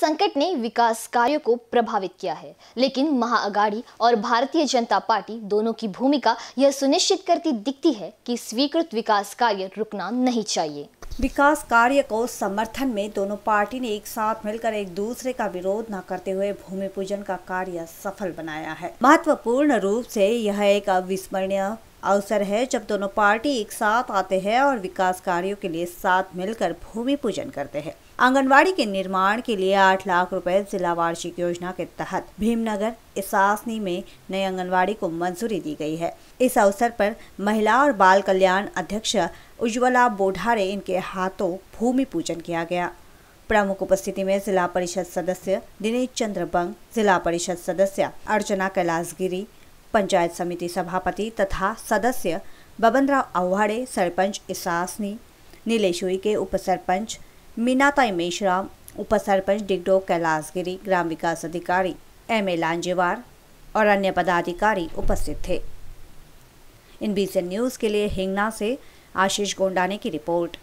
संकट ने विकास कार्यों को प्रभावित किया है, लेकिन महाअघाड़ी और भारतीय जनता पार्टी दोनों की भूमिका यह सुनिश्चित करती दिखती है कि स्वीकृत विकास कार्य रुकना नहीं चाहिए। विकास कार्य को समर्थन में दोनों पार्टी ने एक साथ मिलकर एक दूसरे का विरोध न करते हुए भूमि पूजन का कार्य सफल बनाया है। महत्वपूर्ण रूप से यह एक अविस्मरणीय अवसर है जब दोनों पार्टी एक साथ आते हैं और विकास कार्यों के लिए साथ मिलकर भूमि पूजन करते हैं। आंगनवाड़ी के निर्माण के लिए 8 लाख रुपए जिला वार्षिक योजना के तहत भीमनगर इसासनी में नए आंगनवाड़ी को मंजूरी दी गई है। इस अवसर पर महिला और बाल कल्याण अध्यक्ष उज्ज्वला बोढ़ारे इनके हाथों भूमि पूजन किया गया। प्रमुख उपस्थिति में जिला परिषद सदस्य दिनेश चंद्र बंग, जिला परिषद सदस्य अर्चना कैलाशगिरी, पंचायत समिति सभापति तथा सदस्य बबनराव अव्हाड़े, सरपंच इसासनी, नीलेशोई के उपसरपंच मीनाताई मेश्राम, उपसरपंच डिगडो कैलाशगिरी, ग्राम विकास अधिकारी एम ए लांजेवार और अन्य पदाधिकारी उपस्थित थे। इन बीसीएन न्यूज़ के लिए हिंगना से आशीष गोंडाने की रिपोर्ट।